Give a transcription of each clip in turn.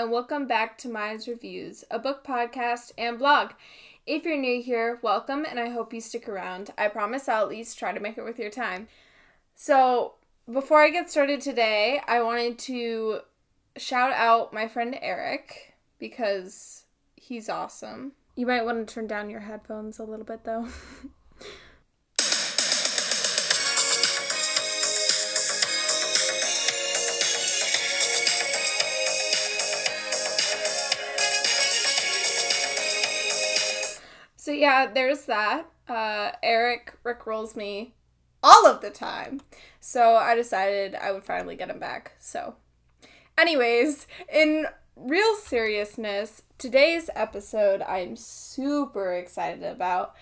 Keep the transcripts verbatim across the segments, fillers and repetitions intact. and welcome back to Maya's Reviews, a book podcast and blog. If you're new here, welcome, and I hope you stick around. I promise I'll at least try to make it worth your time. So, before I get started today, I wanted to shout out my friend Eric, because he's awesome. You might want to turn down your headphones a little bit, though. So yeah, there's that. Uh, Eric rickrolls me all of the time. So I decided I would finally get him back. So anyways, in real seriousness, today's episode I'm super excited about.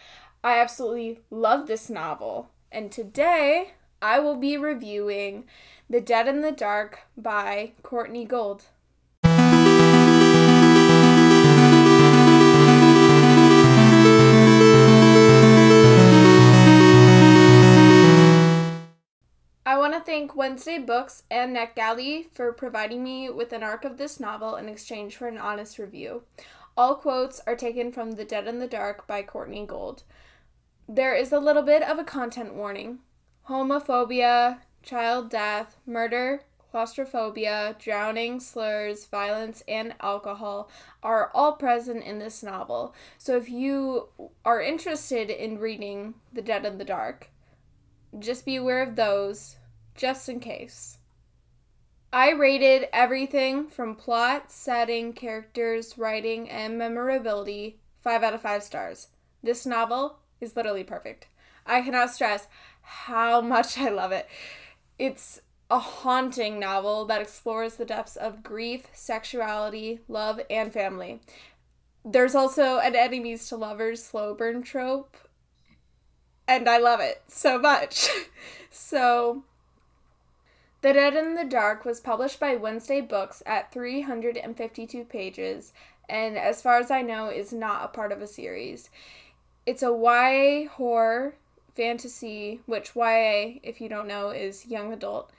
I absolutely love this novel. And today I will be reviewing The Dead and the Dark by Courtney Gould. I want to thank Wednesday Books and NetGalley for providing me with an arc of this novel in exchange for an honest review. All quotes are taken from The Dead and the Dark by Courtney Gould. There is a little bit of a content warning. Homophobia, child death, murder, claustrophobia, drowning, slurs, violence, and alcohol are all present in this novel. So if you are interested in reading The Dead and the Dark, just be aware of those, just in case. I rated everything from plot, setting, characters, writing, and memorability five out of five stars. This novel is literally perfect. I cannot stress how much I love it. It's a haunting novel that explores the depths of grief, sexuality, love, and family. There's also an enemies to lovers slow burn trope, and I love it so much. So, The Dead and the Dark was published by Wednesday Books at three hundred fifty-two pages, and as far as I know, is not a part of a series. It's a Y A horror fantasy, which Y A, if you don't know, is young adult,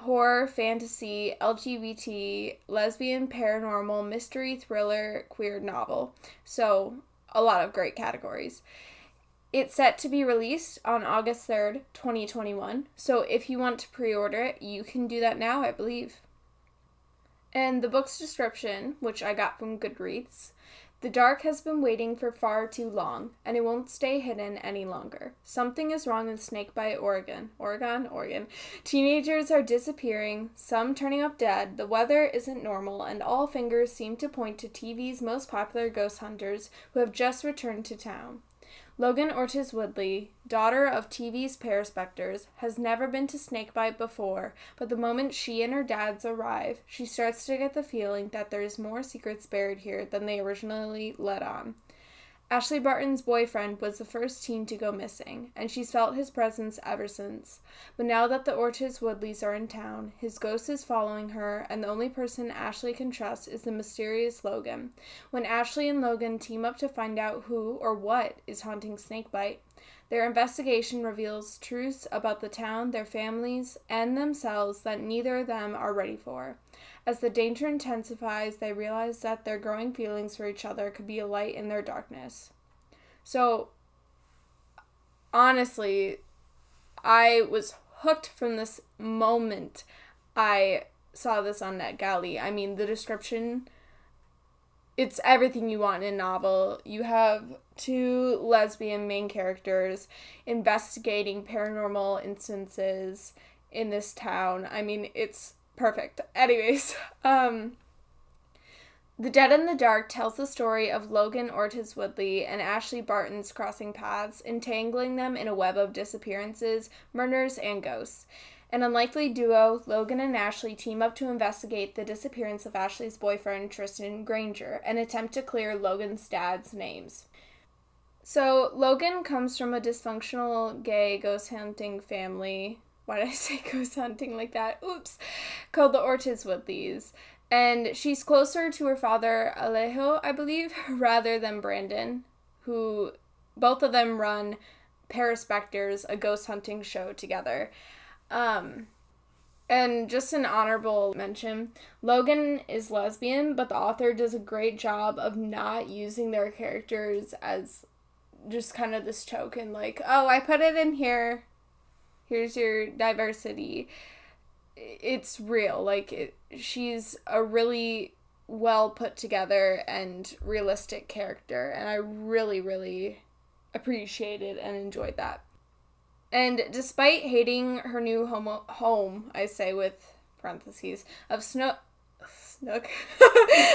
horror, fantasy, L G B T, lesbian, paranormal, mystery, thriller, queer novel. So, a lot of great categories. It's set to be released on August third, twenty twenty-one, so if you want to pre-order it, you can do that now, I believe. And the book's description, which I got from Goodreads, "The dark has been waiting for far too long, and it won't stay hidden any longer. Something is wrong in Snakebite, Oregon. Oregon? Oregon. Teenagers are disappearing, some turning up dead, the weather isn't normal, and all fingers seem to point to T V's most popular ghost hunters who have just returned to town. Logan Ortiz-Woodley, daughter of T V's Paraspectors, has never been to Snakebite before, but the moment she and her dads arrive, she starts to get the feeling that there is more secrets buried here than they originally let on. Ashley Barton's boyfriend was the first teen to go missing, and she's felt his presence ever since. But now that the Ortiz-Woodleys are in town, his ghost is following her, and the only person Ashley can trust is the mysterious Logan. When Ashley and Logan team up to find out who or what is haunting Snakebite, their investigation reveals truths about the town, their families, and themselves that neither of them are ready for. As the danger intensifies, they realize that their growing feelings for each other could be a light in their darkness." So, honestly, I was hooked from this moment I saw this on NetGalley. I mean, the description, it's everything you want in a novel. You have two lesbian main characters investigating paranormal instances in this town. I mean, it's perfect. Anyways, um, The Dead and the Dark tells the story of Logan Ortiz-Woodley and Ashley Barton's crossing paths, entangling them in a web of disappearances, murders, and ghosts. An unlikely duo, Logan and Ashley team up to investigate the disappearance of Ashley's boyfriend, Tristan Granger, and attempt to clear Logan's dad's names. So, Logan comes from a dysfunctional gay ghost hunting family. Why did I say ghost hunting like that? Oops. Called the Ortiz-Woodleys. And she's closer to her father, Alejo, I believe, rather than Brandon, who both of them run Paraspectors, a ghost hunting show together. Um, And just an honorable mention, Logan is lesbian, but the author does a great job of not using their characters as just kind of this token, like, oh, I put it in here, here's your diversity. It's real. Like, it, she's a really well put together and realistic character, and I really, really appreciated and enjoyed that. And despite hating her new home, home I say with parentheses, of Snook, Snook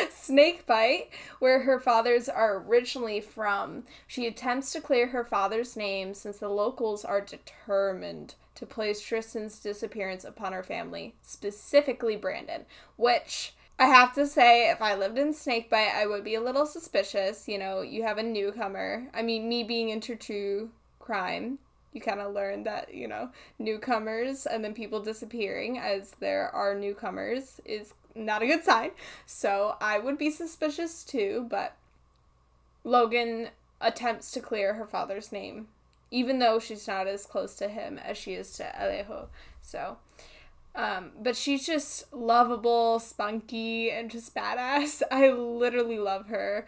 Snakebite, where her fathers are originally from, she attempts to clear her father's name since the locals are determined to place Tristan's disappearance upon her family, specifically Brandon, which I have to say, if I lived in Snakebite, I would be a little suspicious. You know, you have a newcomer. I mean, me being into true crime, you kind of learn that, you know, newcomers and then people disappearing as there are newcomers is not a good sign. So I would be suspicious too, but Logan attempts to clear her father's name, even though she's not as close to him as she is to Alejo. So, um, but she's just lovable, spunky, and just badass. I literally love her.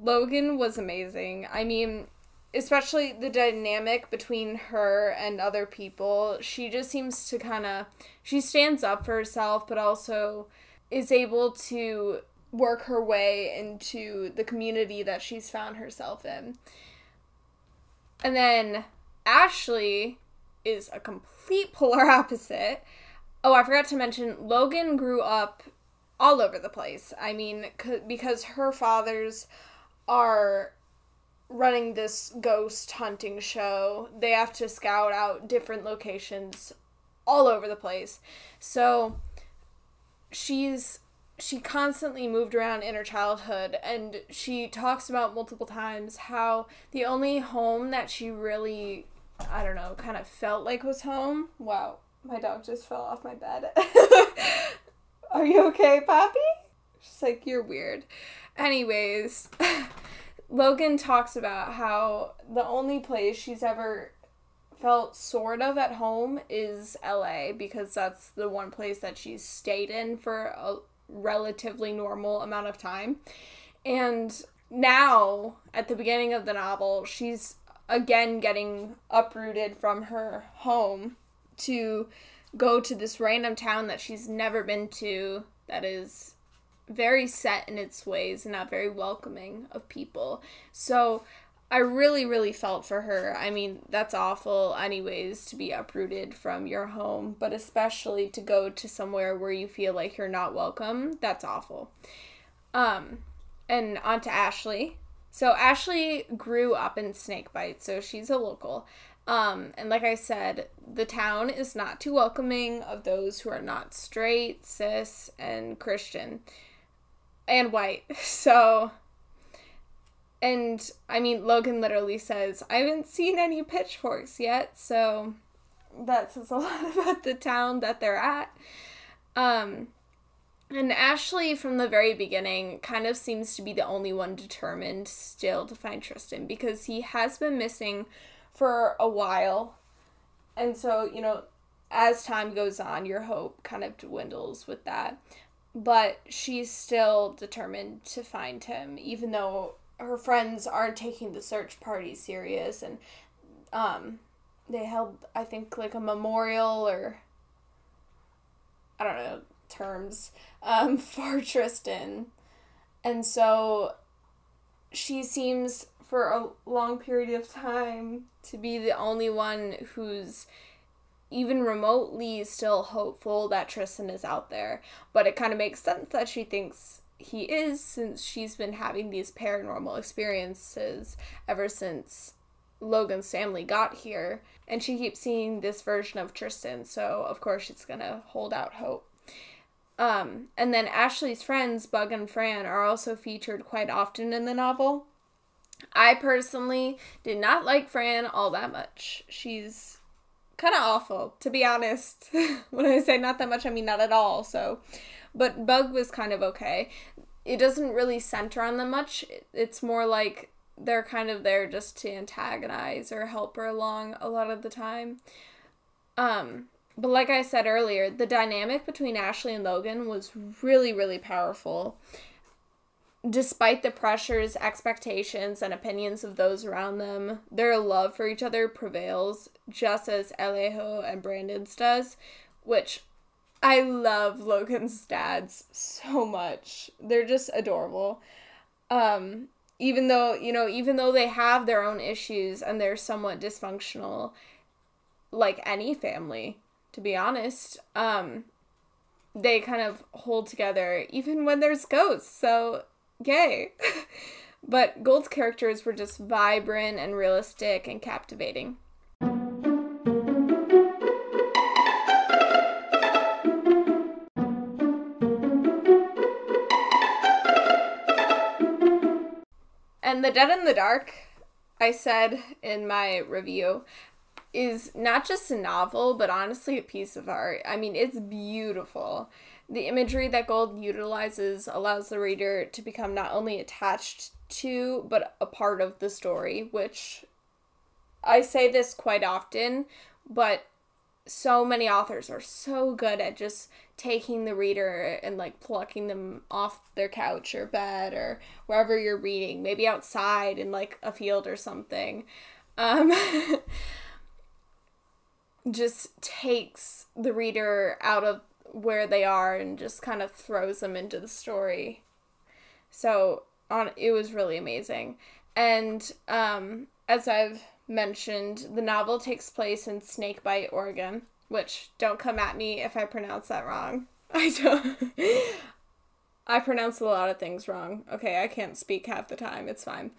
Logan was amazing. I mean, especially the dynamic between her and other people. She just seems to kind of, she stands up for herself, but also is able to work her way into the community that she's found herself in. And then Ashley is a complete polar opposite. Oh, I forgot to mention, Logan grew up all over the place. I mean, c- because her fathers are running this ghost hunting show, they have to scout out different locations all over the place. So she's she constantly moved around in her childhood, and she talks about multiple times how the only home that she really, I don't know, kind of felt like was home. Wow, my dog just fell off my bed. Are you okay, Poppy? She's like, you're weird. Anyways, Logan talks about how the only place she's ever felt sort of at home is L A, because that's the one place that she's stayed in for a relatively normal amount of time. And now, at the beginning of the novel, she's again getting uprooted from her home to go to this random town that she's never been to that is very set in its ways and not very welcoming of people. So I really, really felt for her. I mean, that's awful anyways, to be uprooted from your home, but especially to go to somewhere where you feel like you're not welcome. That's awful. Um, and on to Ashley. So Ashley grew up in Snakebite, so she's a local. Um, and like I said, the town is not too welcoming of those who are not straight, cis, and Christian. And white. So, and, I mean, Logan literally says, I haven't seen any pitchforks yet, so that says a lot about the town that they're at. Um, and Ashley, from the very beginning, kind of seems to be the only one determined still to find Tristan, because he has been missing for a while, and so, you know, as time goes on, your hope kind of dwindles with that. But she's still determined to find him, even though her friends aren't taking the search party serious. And um, they held, I think, like a memorial or, I don't know, terms um, for Tristan. And so she seems, for a long period of time, to be the only one who's even remotely still hopeful that Tristan is out there. But it kind of makes sense that she thinks he is, since she's been having these paranormal experiences ever since Logan's family got here. And she keeps seeing this version of Tristan, so of course she's gonna hold out hope. Um, and then Ashley's friends, Bug and Fran, are also featured quite often in the novel. I personally did not like Fran all that much. She's kind of awful, to be honest. When I say not that much, I mean not at all. So, but Bug was kind of okay. It doesn't really center on them much. It's more like they're kind of there just to antagonize or help her along a lot of the time. Um, But like I said earlier, the dynamic between Ashley and Logan was really, really powerful. Despite the pressures, expectations, and opinions of those around them, their love for each other prevails, just as Alejo and Brandon's does, which I love Logan's dads so much. They're just adorable. Um, even though, you know, even though they have their own issues and they're somewhat dysfunctional, like any family, to be honest, um, they kind of hold together even when there's ghosts, so yay. But Gould's characters were just vibrant and realistic and captivating. And The Dead and the Dark, I said in my review, is not just a novel, but honestly a piece of art. I mean, it's beautiful. The imagery that Gould utilizes allows the reader to become not only attached to, but a part of the story, which I say this quite often, but so many authors are so good at just taking the reader and, like, plucking them off their couch or bed or wherever you're reading, maybe outside in, like, a field or something. Um... just takes the reader out of where they are and just kind of throws them into the story. So on, it was really amazing. And um, as I've mentioned, the novel takes place in Snakebite, Oregon, which don't come at me if I pronounce that wrong. I don't. I pronounce a lot of things wrong. Okay, I can't speak half the time. It's fine.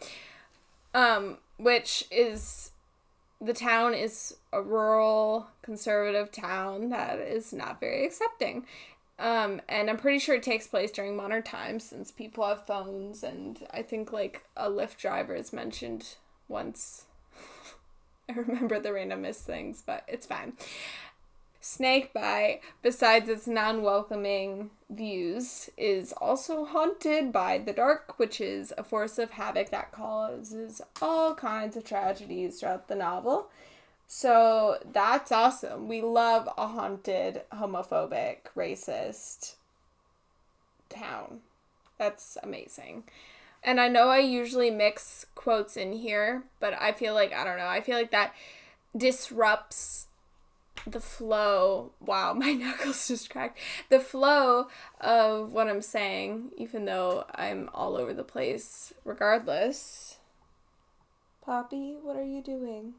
Um, which is... The town is a rural, conservative town that is not very accepting. Um, and I'm pretty sure it takes place during modern times since people have phones, and I think, like, a Lyft driver is mentioned once. I remember the randomest things, but it's fine. Snakebite, besides its non-welcoming views, is also haunted by the dark, which is a force of havoc that causes all kinds of tragedies throughout the novel. So that's awesome. We love a haunted, homophobic, racist town. That's amazing. And I know I usually mix quotes in here, but I feel like, I don't know, I feel like that disrupts the flow, wow, my knuckles just cracked, the flow of what I'm saying, even though I'm all over the place regardless. Poppy, what are you doing?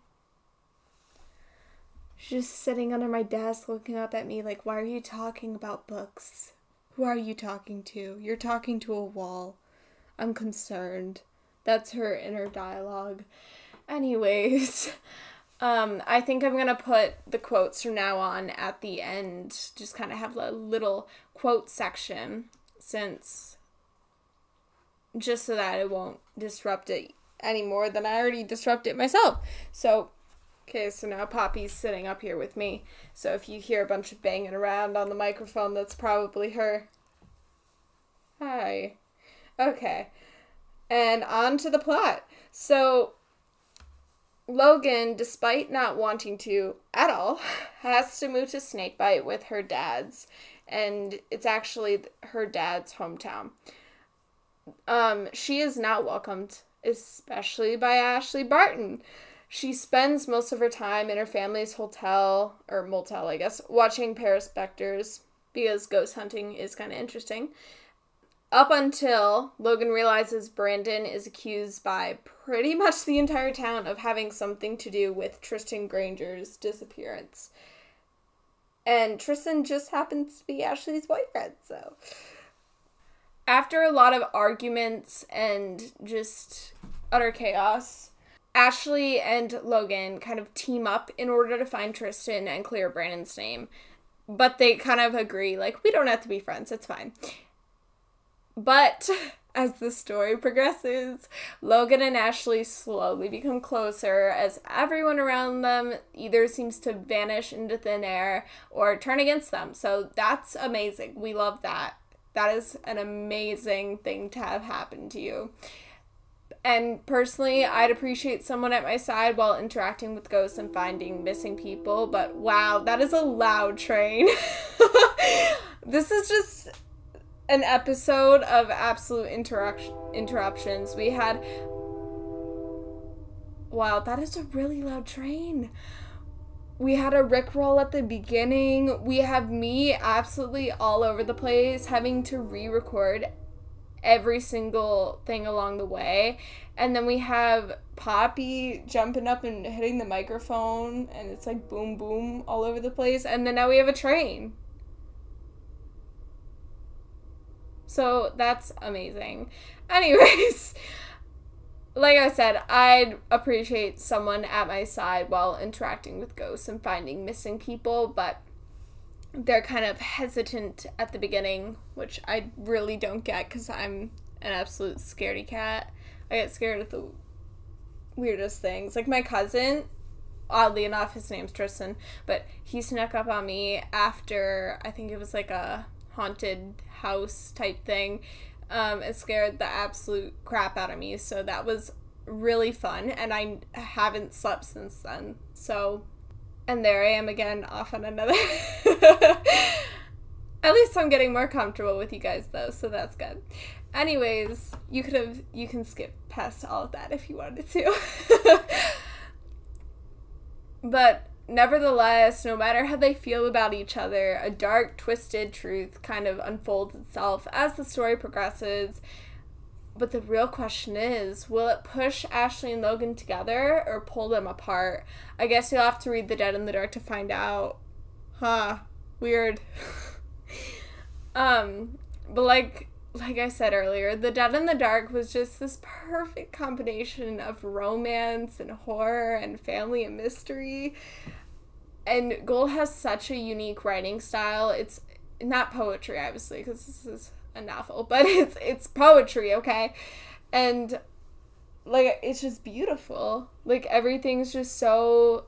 She's just sitting under my desk looking up at me like, why are you talking about books? Who are you talking to? You're talking to a wall. I'm concerned. That's her inner dialogue. Anyways... Um, I think I'm going to put the quotes from now on at the end, just kind of have a little quote section, since, just so that it won't disrupt it any more than I already disrupt it myself. So, okay, so now Poppy's sitting up here with me, so if you hear a bunch of banging around on the microphone, that's probably her. Hi. Okay. And on to the plot. So... Logan, despite not wanting to at all, has to move to Snakebite with her dad's, and it's actually her dad's hometown. Um, she is not welcomed, especially by Ashley Barton. She spends most of her time in her family's hotel, or motel, I guess, watching Paraspectors, because ghost hunting is kind of interesting. Up until Logan realizes Brandon is accused by pretty much the entire town of having something to do with Tristan Granger's disappearance. And Tristan just happens to be Ashley's boyfriend, so. After a lot of arguments and just utter chaos, Ashley and Logan kind of team up in order to find Tristan and clear Brandon's name. But they kind of agree, like, we don't have to be friends, it's fine. But as the story progresses, Logan and Ashley slowly become closer as everyone around them either seems to vanish into thin air or turn against them. So that's amazing. We love that. That is an amazing thing to have happen to you. And personally, I'd appreciate someone at my side while interacting with ghosts and finding missing people. But wow, that is a loud train. This is just an episode of absolute interrupt- interruptions. We had... Wow, that is a really loud train. We had a Rickroll at the beginning. We have me absolutely all over the place, having to re-record every single thing along the way. And then we have Poppy jumping up and hitting the microphone, and it's like boom boom all over the place. And then now we have a train. So that's amazing. Anyways, like I said, I'd appreciate someone at my side while interacting with ghosts and finding missing people, but they're kind of hesitant at the beginning, which I really don't get because I'm an absolute scaredy cat. I get scared of the weirdest things. Like my cousin, oddly enough, his name's Tristan, but he snuck up on me after, I think it was like a haunted house type thing, um, and scared the absolute crap out of me. So that was really fun, and I haven't slept since then. So... And there I am again, off on another. At least I'm getting more comfortable with you guys, though, so that's good. Anyways, you could have you can skip past all of that if you wanted to. But nevertheless, no matter how they feel about each other, a dark, twisted truth kind of unfolds itself as the story progresses. But the real question is, will it push Ashley and Logan together or pull them apart? I guess you'll have to read The Dead and the Dark to find out. Huh. Weird. um, but like like I said earlier, The Dead and the Dark was just this perfect combination of romance and horror and family and mystery. And Gould has such a unique writing style. It's not poetry, obviously, because this is... a novel, but it's it's poetry, okay? And like it's just beautiful. Like everything's just so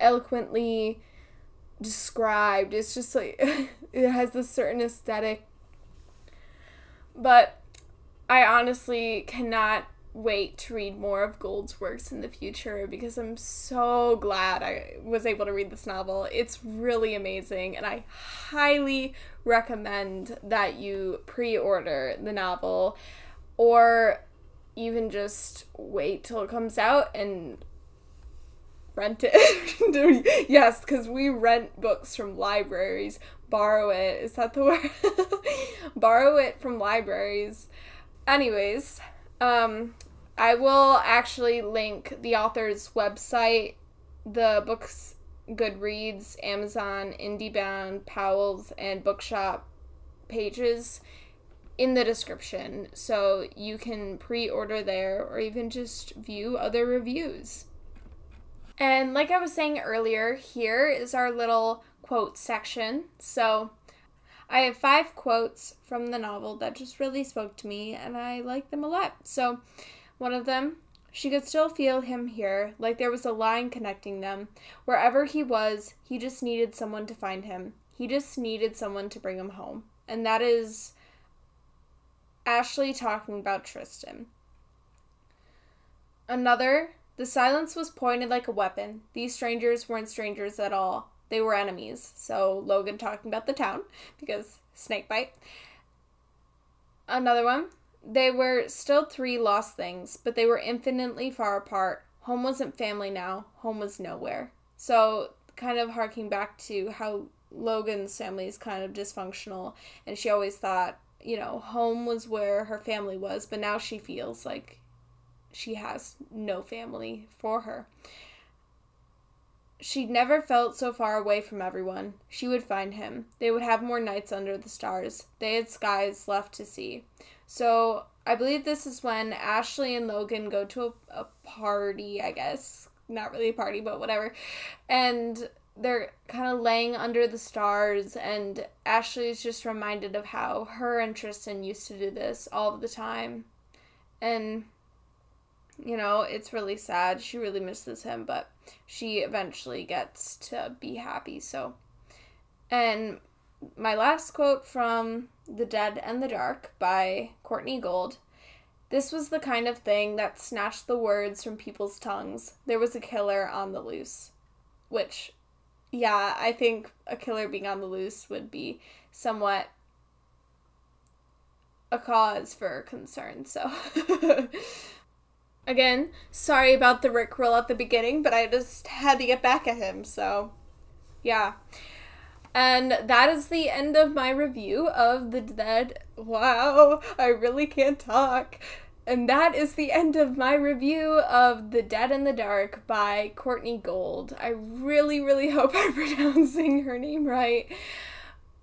eloquently described. It's just like it has this certain aesthetic. But I honestly cannot wait to read more of Gould's works in the future because I'm so glad I was able to read this novel. It's really amazing, and I highly recommend that you pre-order the novel or even just wait till it comes out and rent it. Yes, because we rent books from libraries. Borrow it. Is that the word? Borrow it from libraries. Anyways, um... I will actually link the author's website, the book's Goodreads, Amazon, IndieBound, Powell's, and BookShop pages in the description, so you can pre-order there or even just view other reviews. And like I was saying earlier, here is our little quote section. So I have five quotes from the novel that just really spoke to me, and I like them a lot. So one of them, she could still feel him here, like there was a line connecting them. Wherever he was, he just needed someone to find him. He just needed someone to bring him home. And that is Ashley talking about Tristan. Another, the silence was pointed like a weapon. These strangers weren't strangers at all. They were enemies. So Logan talking about the town, because Snakebite. Another one. They were still three lost things, but they were infinitely far apart. Home wasn't family now. Home was nowhere. So kind of harking back to how Logan's family is kind of dysfunctional, and she always thought, you know, home was where her family was, but now she feels like she has no family for her. She'd never felt so far away from everyone. She would find him. They would have more nights under the stars. They had skies left to see. So I believe this is when Ashley and Logan go to a, a party, I guess. Not really a party, but whatever. And they're kind of laying under the stars, and Ashley's just reminded of how her and Tristan used to do this all the time. And, you know, it's really sad. She really misses him, but she eventually gets to be happy, so. And my last quote from The Dead and the Dark by Courtney Gould This was the kind of thing that snatched the words from people's tongues. There was a killer on the loose. Which, yeah, I think a killer being on the loose would be somewhat a cause for concern, so. Again, sorry about the Rickroll at the beginning, but I just had to get back at him, so yeah. And that is the end of my review of The Dead. Wow, I really can't talk. And that is the end of my review of The Dead and the Dark by Courtney Gould. I really, really hope I'm pronouncing her name right.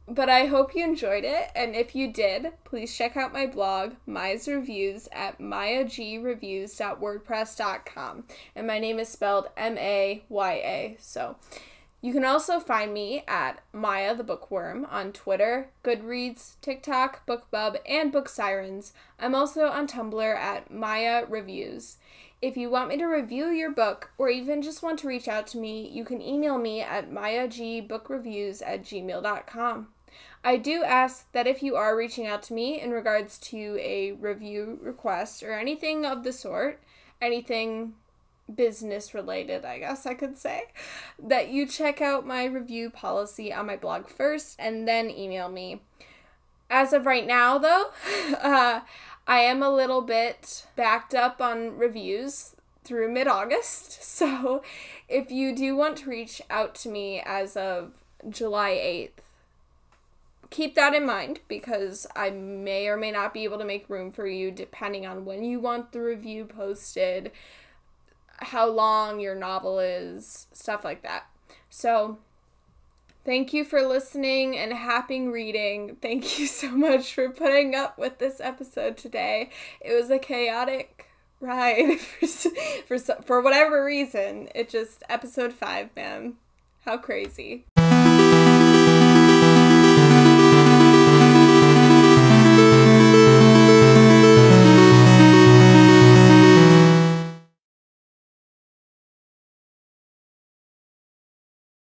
But I hope you enjoyed it, and if you did, please check out my blog, Maya's Reviews, at maya g reviews dot wordpress dot com, and my name is spelled M A Y A, so... You can also find me at Maya the Bookworm on Twitter, Goodreads, TikTok, BookBub, and Book Sirens. I'm also on Tumblr at Maya Reviews. If you want me to review your book, or even just want to reach out to me, you can email me at mayagbookreviews at gmail dot com. I do ask that if you are reaching out to me in regards to a review request or anything of the sort, anything... business related, I guess I could say, that you check out my review policy on my blog first and then email me. As of right now, though, uh, I am a little bit backed up on reviews through mid-August, so if you do want to reach out to me as of July eighth, keep that in mind, because I may or may not be able to make room for you depending on when you want the review posted, how long your novel is, stuff like that. So, thank you for listening and happy reading. Thank you so much for putting up with this episode today. It was a chaotic ride for for, for whatever reason. It just, episode five, man. How crazy.